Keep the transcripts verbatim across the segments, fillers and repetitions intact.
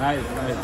Right, right.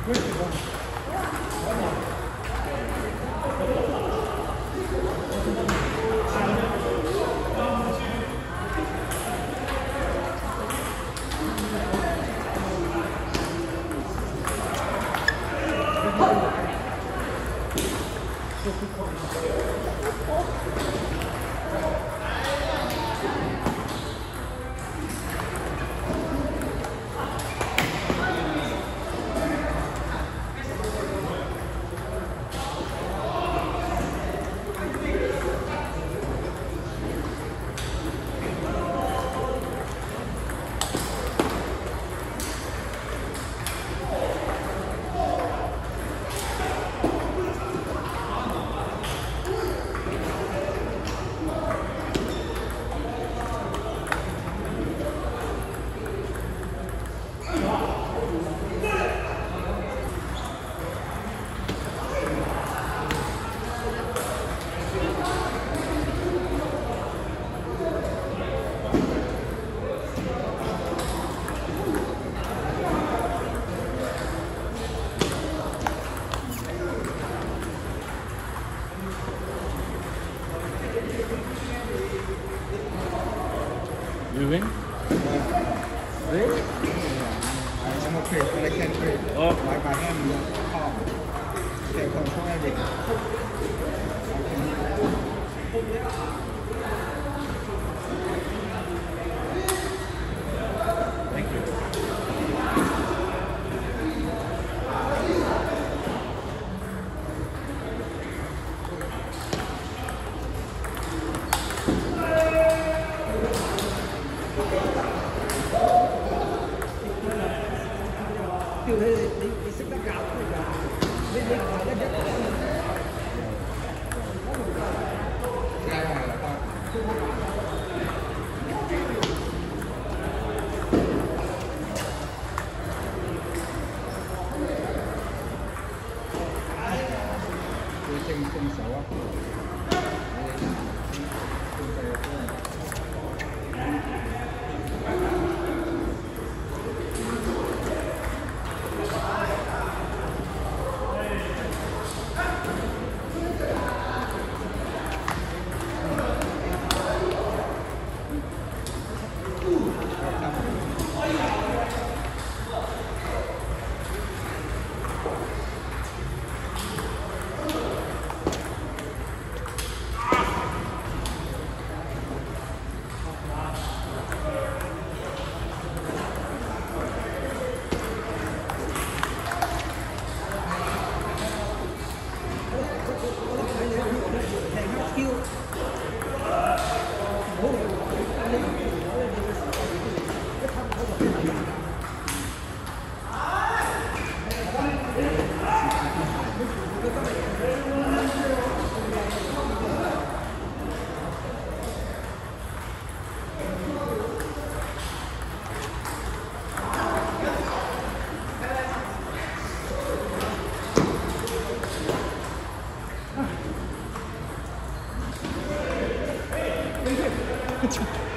Thank you. You win? Yeah. Really? Yeah. I'm okay, but I can't trade. Oh. Like my hand is calm. I can't control everything. Thank you. It's